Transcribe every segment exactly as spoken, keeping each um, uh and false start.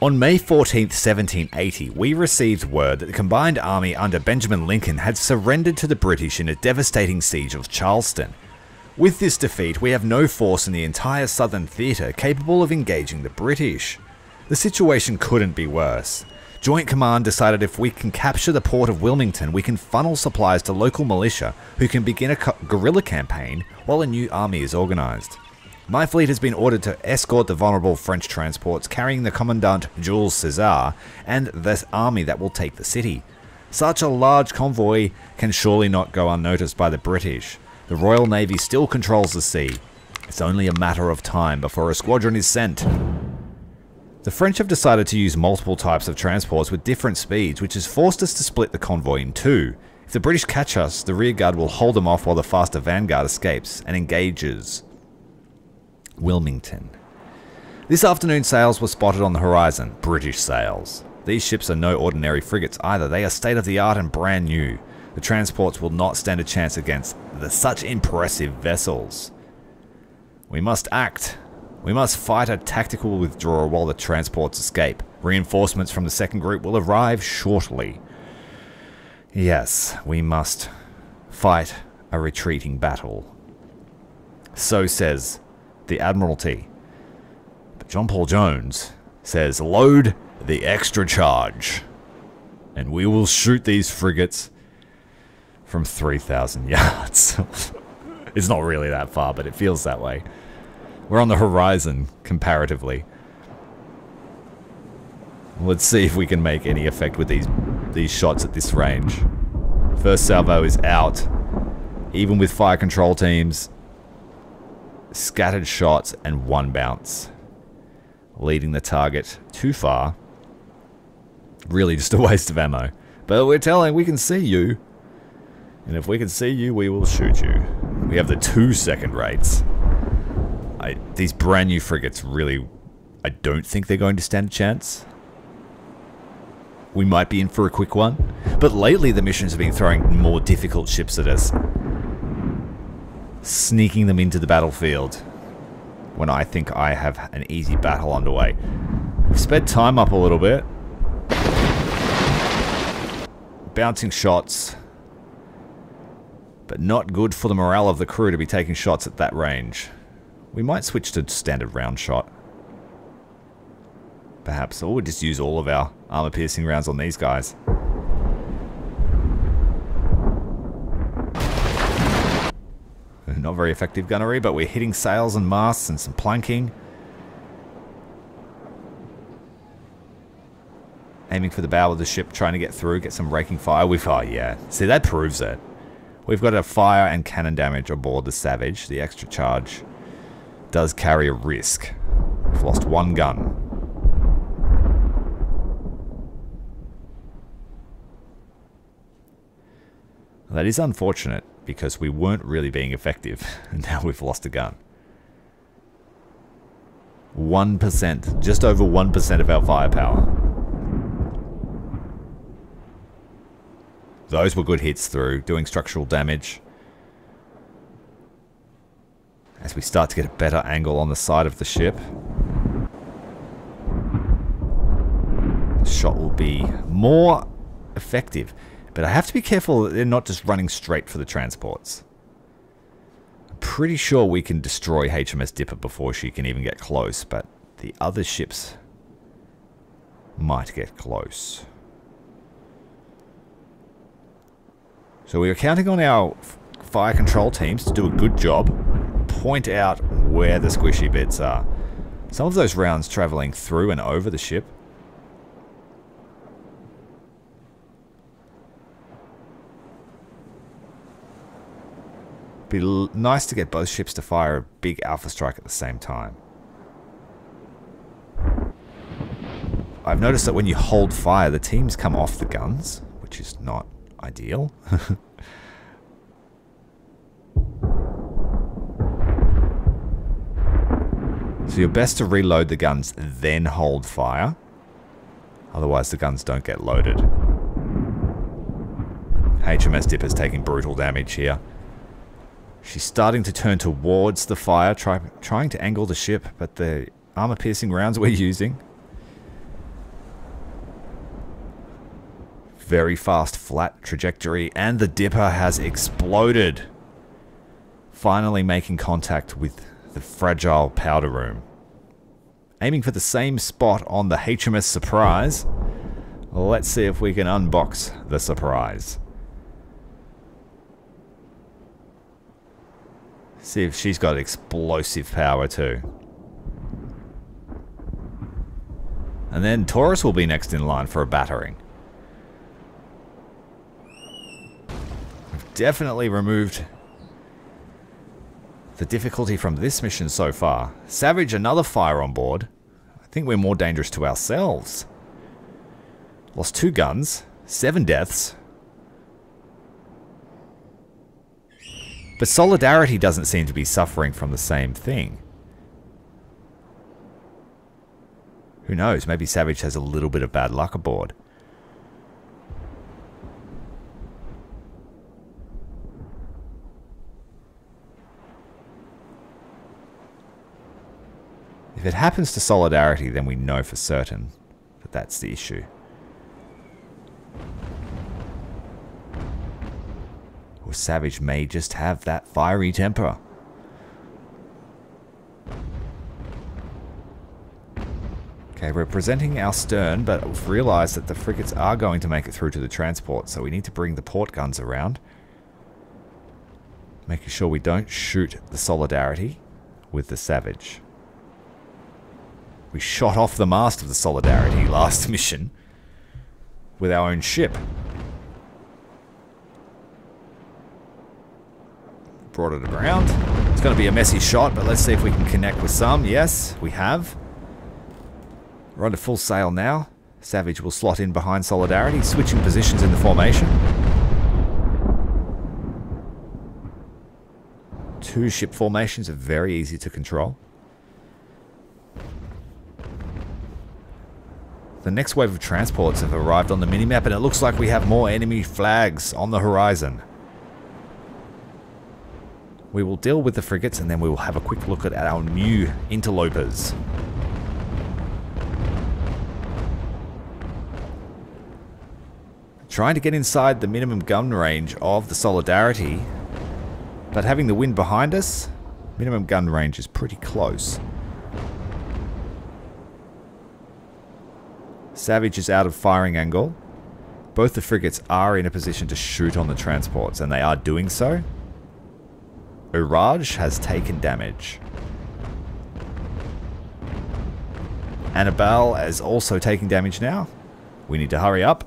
On May fourteenth, seventeen eighty, we received word that the combined army under Benjamin Lincoln had surrendered to the British in a devastating siege of Charleston. With this defeat, we have no force in the entire Southern theatre capable of engaging the British. The situation couldn't be worse. Joint Command decided if we can capture the port of Wilmington, we can funnel supplies to local militia who can begin a guerrilla campaign while a new army is organised. My fleet has been ordered to escort the vulnerable French transports carrying the Commandant Jules César and this army that will take the city. Such a large convoy can surely not go unnoticed by the British. The Royal Navy still controls the sea. It's only a matter of time before a squadron is sent. The French have decided to use multiple types of transports with different speeds, which has forced us to split the convoy in two. If the British catch us, the rearguard will hold them off while the faster vanguard escapes and engages Wilmington. This afternoon, sails were spotted on the horizon. British sails. These ships are no ordinary frigates either. They are state-of-the-art and brand new. The transports will not stand a chance against the such impressive vessels. We must act. We must fight a tactical withdrawal while the transports escape. Reinforcements from the second group will arrive shortly. Yes, we must fight a retreating battle. So says the Admiralty. But John Paul Jones says, "Load the extra charge, and we will shoot these frigates from three thousand yards. It's not really that far, but it feels that way. We're on the horizon, comparatively. Let's see if we can make any effect with these these shots at this range. First salvo is out. Even with fire control teams, scattered shots and one bounce. Leading the target too far. Really just a waste of ammo. But we're telling, we can see you. And if we can see you, we will shoot you. We have the two second rates. I, these brand new frigates really, I don't think they're going to stand a chance. We might be in for a quick one, but lately the missions have been throwing more difficult ships at us, sneaking them into the battlefield when I think I have an easy battle underway. We've sped time up a little bit. Bouncing shots, but not good for the morale of the crew to be taking shots at that range. We might switch to standard round shot. Perhaps. Or we'll just use all of our armor-piercing rounds on these guys. Not very effective gunnery, but we're hitting sails and masts and some planking. Aiming for the bow of the ship, trying to get through, get some raking fire. We've, oh yeah. See, that proves it. We've got a fire and cannon damage aboard the Savage, the extra charge. Does carry a risk. We've lost one gun. That is unfortunate because we weren't really being effective and now we've lost a gun. one percent, just over one percent of our firepower. Those were good hits through, doing structural damage. As we start to get a better angle on the side of the ship. The shot will be more effective. But I have to be careful that they're not just running straight for the transports. I'm pretty sure we can destroy H M S Dipper before she can even get close. But the other ships might get close. So we are counting on our fire control teams to do a good job. Point out where the squishy bits are. Some of those rounds traveling through and over the ship. Be l- nice to get both ships to fire a big alpha strike at the same time. I've noticed that when you hold fire, the teams come off the guns, which is not ideal. So you're best to reload the guns, then hold fire. Otherwise the guns don't get loaded. H M S Dipper's taking brutal damage here. She's starting to turn towards the fire, try, trying to angle the ship, but the armor-piercing rounds we're using very fast flat trajectory, and the Dipper has exploded, finally making contact with the fragile powder room. Aiming for the same spot on the H M S Surprise, let's see if we can unbox the Surprise. See if she's got explosive power too. And then Taurus will be next in line for a battering. We've definitely removed the difficulty from this mission so far. Savage, another fire on board. I think we're more dangerous to ourselves. Lost two guns, seven deaths. But Solidarity doesn't seem to be suffering from the same thing. Who knows, maybe Savage has a little bit of bad luck aboard. If it happens to Solidarity, then we know for certain that that's the issue. Or Savage may just have that fiery temper. Okay, we're presenting our stern, but we've realised that the frigates are going to make it through to the transport, so we need to bring the port guns around. Making sure we don't shoot the Solidarity with the Savage. We shot off the mast of the Solidarity last mission with our own ship. Brought it around. It's going to be a messy shot, but let's see if we can connect with some. Yes, we have. We're under full sail now. Savage will slot in behind Solidarity, switching positions in the formation. Two ship formations are very easy to control. The next wave of transports have arrived on the minimap, and it looks like we have more enemy flags on the horizon. We will deal with the frigates, and then we will have a quick look at our new interlopers. Trying to get inside the minimum gun range of the Solidarity, but having the wind behind us, minimum gun range is pretty close. Savage is out of firing angle. Both the frigates are in a position to shoot on the transports, and they are doing so. Urraj has taken damage. Annabelle is also taking damage now. We need to hurry up.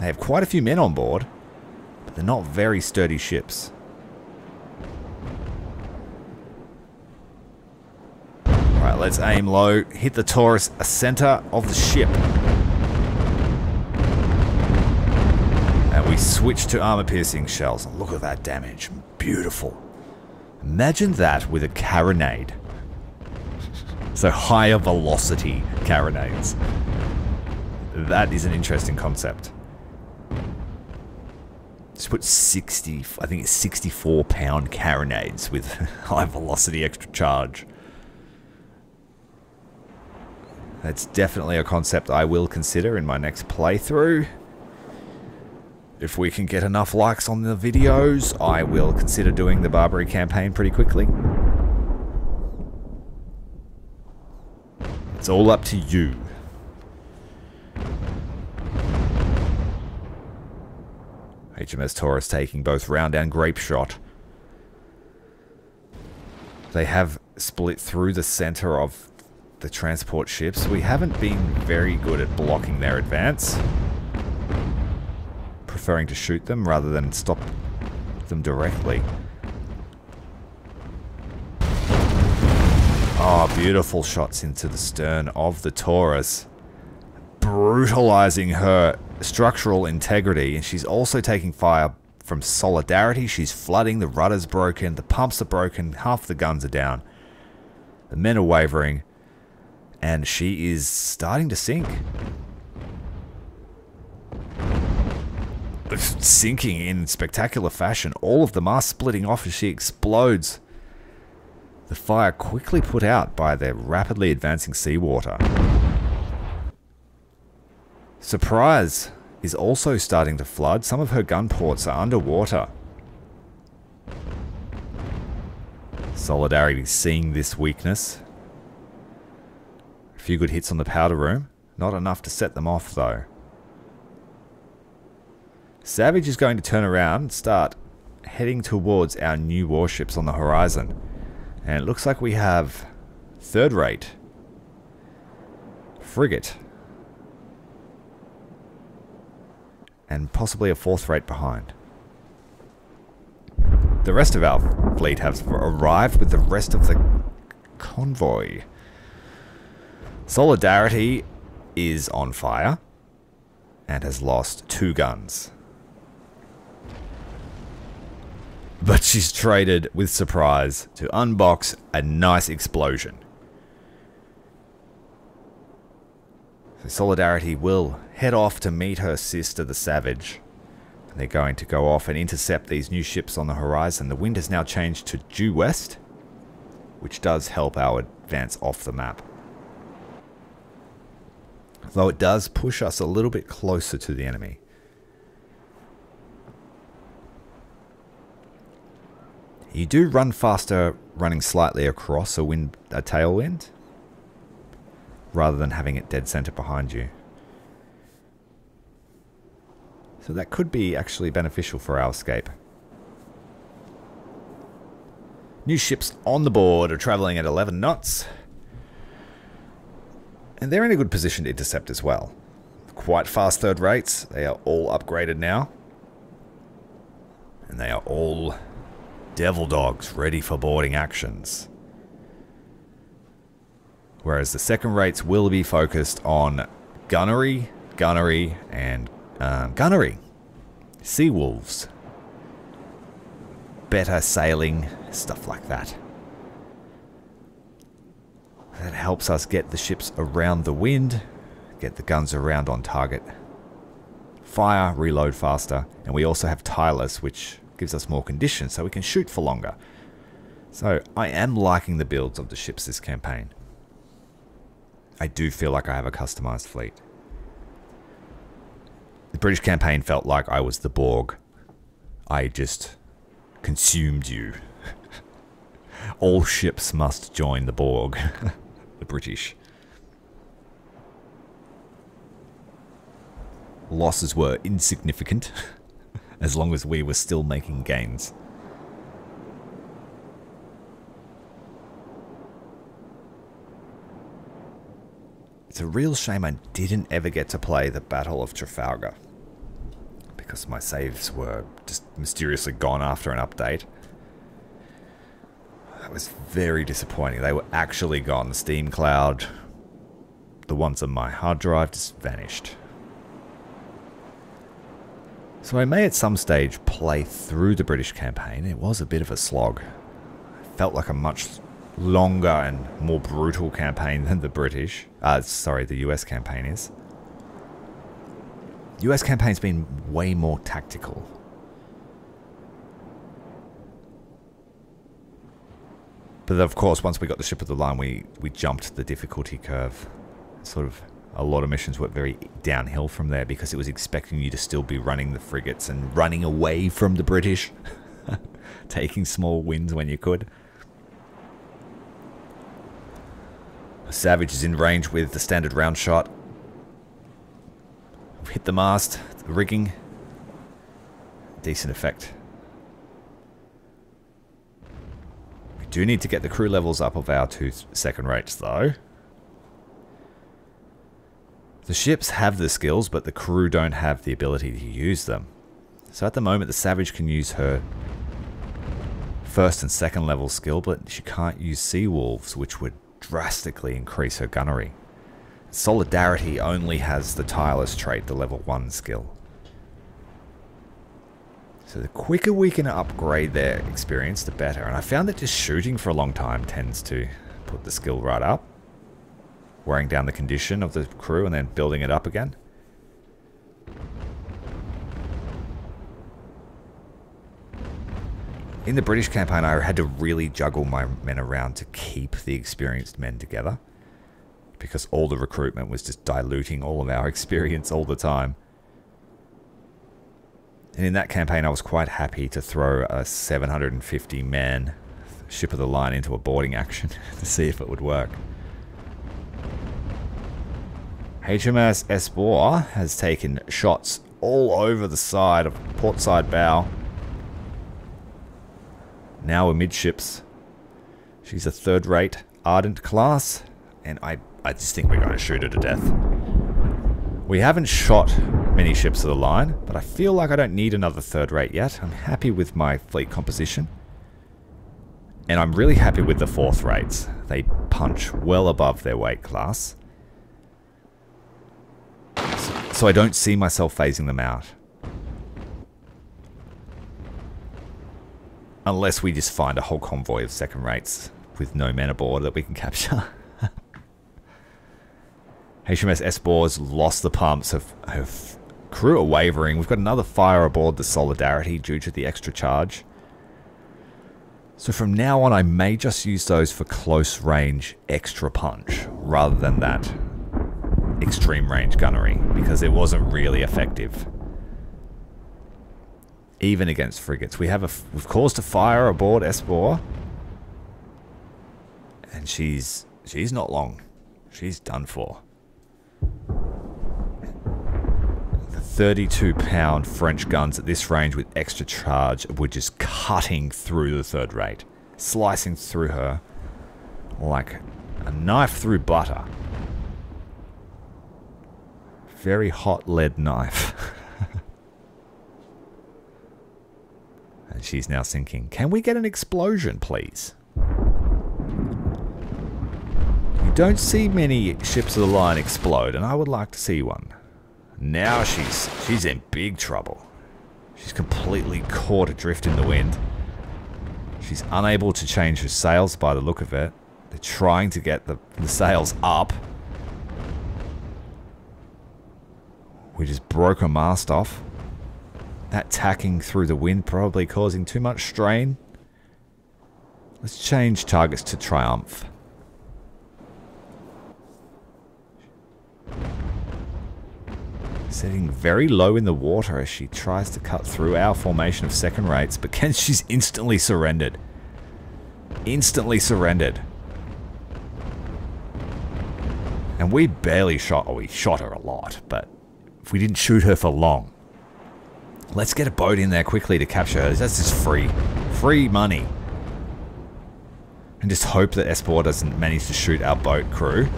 They have quite a few men on board, but they're not very sturdy ships. Alright, let's aim low, hit the Taurus, center of the ship. And we switch to armor-piercing shells. Look at that damage. Beautiful. Imagine that with a carronade. So higher velocity carronades. That is an interesting concept. Just put sixty, I think it's sixty-four pound carronades with high velocity extra charge. That's definitely a concept I will consider in my next playthrough. If we can get enough likes on the videos, I will consider doing the Barbary campaign pretty quickly. It's all up to you. H M S Taurus taking both round and grape shot. They have split through the center of the transport ships. We haven't been very good at blocking their advance. Preferring to shoot them rather than stop them directly. Oh, beautiful shots into the stern of the Taurus. Brutalizing her structural integrity, and she's also taking fire from Solidarity. She's flooding, the rudder's broken, the pumps are broken, half the guns are down, the men are wavering, and she is starting to sink. Sinking in spectacular fashion, all of the masts splitting off as she explodes. The fire quickly put out by their rapidly advancing seawater. Surprise is also starting to flood. Some of her gun ports are underwater. Solidarity seeing this weakness. A few good hits on the powder room. Not enough to set them off though. Savage is going to turn around and start heading towards our new warships on the horizon. And it looks like we have third rate. Frigate. And possibly a fourth rate behind. The rest of our fleet have arrived with the rest of the convoy. Solidarity is on fire and has lost two guns. But she's traded with Surprise to unbox a nice explosion. So Solidarity will head off to meet her sister, the Savage. And they're going to go off and intercept these new ships on the horizon. The wind has now changed to due west, which does help our advance off the map. Though it does push us a little bit closer to the enemy. You do run faster running slightly across a wind, a tailwind, rather than having it dead center behind you. So that could be actually beneficial for our escape. New ships on the board are traveling at eleven knots. And they're in a good position to intercept as well. Quite fast third rates. They are all upgraded now. And they are all devil dogs ready for boarding actions. Whereas the second rates will be focused on gunnery, gunnery, and um, gunnery. Sea wolves. Better sailing, stuff like that. That helps us get the ships around the wind, get the guns around on target, fire, reload faster, and we also have tireless, which gives us more conditions so we can shoot for longer. So I am liking the builds of the ships this campaign. I do feel like I have a customized fleet. The British campaign felt like I was the Borg. I just consumed you. All ships must join the Borg. The British. Losses were insignificant as long as we were still making gains. It's a real shame I didn't ever get to play the Battle of Trafalgar because my saves were just mysteriously gone after an update. That was very disappointing. They were actually gone. The Steam Cloud, the ones on my hard drive, just vanished. So I may at some stage play through the British campaign. It was a bit of a slog. It felt like a much longer and more brutal campaign than the British. Uh, sorry, the U S campaign is. The U S campaign's been way more tactical. But of course, once we got the ship of the line, we, we jumped the difficulty curve. Sort of a lot of missions went very downhill from there because it was expecting you to still be running the frigates and running away from the British. Taking small wins when you could. Savage is in range with the standard round shot. We've hit the mast, the rigging. Decent effect. Do need to get the crew levels up of our two second rates though. The ships have the skills, but the crew don't have the ability to use them. So at the moment, the Savage can use her first and second level skill, but she can't use Sea Wolves, which would drastically increase her gunnery. Solidarity only has the Tireless trait, the level one skill. So the quicker we can upgrade their experience, the better. And I found that just shooting for a long time tends to put the skill right up. Wearing down the condition of the crew and then building it up again. In the British campaign, I had to really juggle my men around to keep the experienced men together. because all the recruitment was just diluting all of our experience all the time. And in that campaign, I was quite happy to throw a seven hundred fifty man ship of the line into a boarding action to see if it would work. H M S Espoir has taken shots all over the side of port side bow. Now amidships. She's a third-rate Ardent class, and I, I just think we're going to shoot her to death. We haven't shot many ships of the line, but I feel like I don't need another third rate yet. I'm happy with my fleet composition. And I'm really happy with the fourth rates. They punch well above their weight class. So, so I don't see myself phasing them out. Unless we just find a whole convoy of second rates with no men aboard that we can capture. H M S Espoir's lost the pumps. Her, her crew are wavering. We've got another fire aboard the Solidarity due to the extra charge. So from now on, I may just use those for close range extra punch rather than that extreme range gunnery, because it wasn't really effective. Even against frigates. We have a, we've caused a fire aboard Espoir. And she's she's not long. She's done for. The thirty-two pound French guns at this range with extra charge were just cutting through the third rate, slicing through her like a knife through butter. Very hot lead knife. And she's now sinking. Can we get an explosion, please? Don't see many ships of the line explode, and I would like to see one. Now she's she's in big trouble. She's completely caught adrift in the wind. She's unable to change her sails by the look of it. They're trying to get the, the sails up. We just broke her mast off. That tacking through the wind probably causing too much strain. Let's change targets to Triumph. Setting very low in the water as she tries to cut through our formation of second rates, but Ken, she's instantly surrendered. Instantly surrendered. And we barely shot, or we shot her a lot, but we didn't shoot her for long. Let's get a boat in there quickly to capture her. That's just free. Free money. And just hope that Espoir doesn't manage to shoot our boat crew.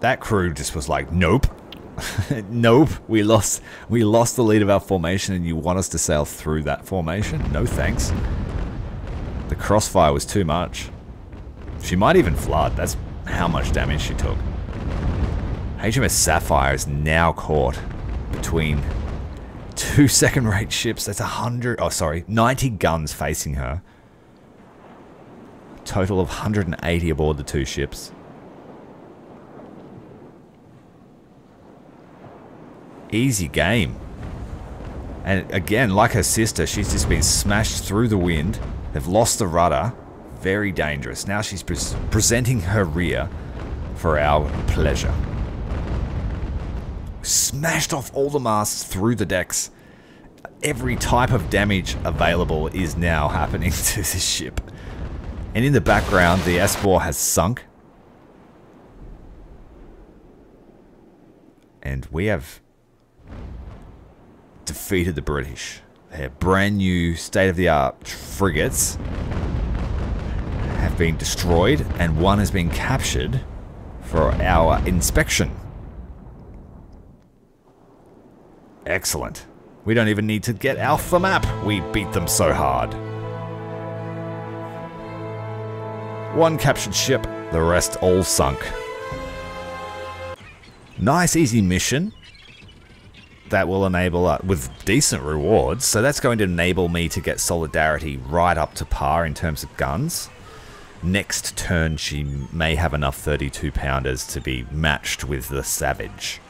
That crew just was like, nope, nope, we lost, we lost the lead of our formation and you want us to sail through that formation? No thanks. The crossfire was too much. She might even flood, that's how much damage she took. H M S Sapphire is now caught between two second-rate ships. That's one hundred, oh sorry, ninety guns facing her. A total of one hundred eighty aboard the two ships. Easy game. And again, like her sister, she's just been smashed through the wind. They've lost the rudder. Very dangerous. Now she's pre presenting her rear for our pleasure. Smashed off all the masts through the decks. Every type of damage available is now happening to this ship. And in the background, the Espoir has sunk. And we have defeated the British. Their brand new state-of-the-art frigates have been destroyed and one has been captured for our inspection. Excellent. We don't even need to get off the map. We beat them so hard. One captured ship, the rest all sunk. Nice easy mission. That will enable us, uh, with decent rewards, so that's going to enable me to get Solidarity right up to par in terms of guns. Next turn she may have enough thirty-two pounders to be matched with the Savage.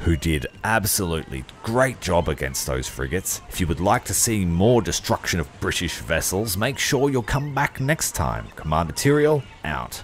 who did absolutely great job against those frigates. If you would like to see more destruction of British vessels, make sure you'll come back next time. Command Tyrael out.